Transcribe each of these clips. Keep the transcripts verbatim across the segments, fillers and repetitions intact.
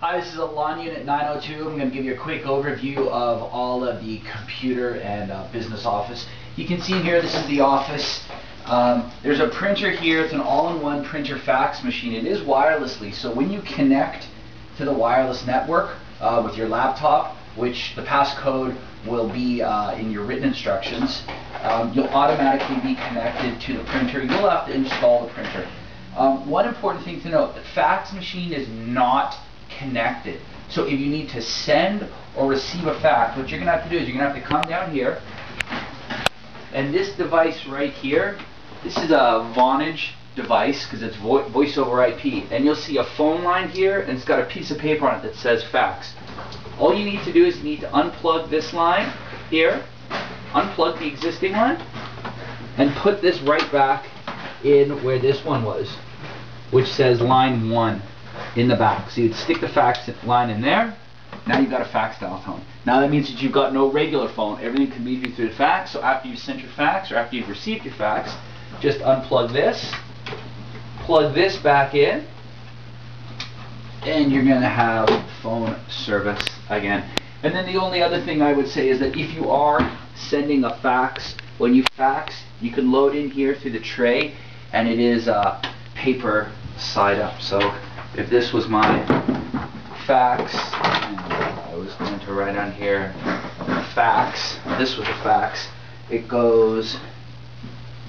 Hi, this is Elan Unit nine oh two. I'm going to give you a quick overview of all of the computer and uh, business office. You can see in here, this is the office. Um, there's a printer here. It's an all-in-one printer fax machine. It is wirelessly, so when you connect to the wireless network uh, with your laptop, which the passcode will be uh, in your written instructions, um, you'll automatically be connected to the printer. You'll have to install the printer. Um, one important thing to note, the fax machine is not connected. So if you need to send or receive a fax, what you're going to have to do is you're going to have to come down here, and this device right here, this is a Vonage device because it's vo voice over I P, and you'll see a phone line here, and it's got a piece of paper on it that says fax. All you need to do is you need to unplug this line here, unplug the existing line, and put this right back in where this one was, which says line one. In the back. So you'd stick the fax line in there, now you've got a fax dial tone. Now that means that you've got no regular phone, everything can lead you through the fax, so after you've sent your fax or after you've received your fax, just unplug this, plug this back in, and you're going to have phone service again. And then the only other thing I would say is that if you are sending a fax, when you fax, you can load in here through the tray, and it is uh, paper side up. So if this was my fax, and I was going to write on here fax, this was a fax, it goes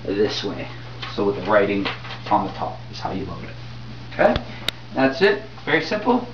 this way. So with the writing on the top is how you load it. Okay? That's it. Very simple.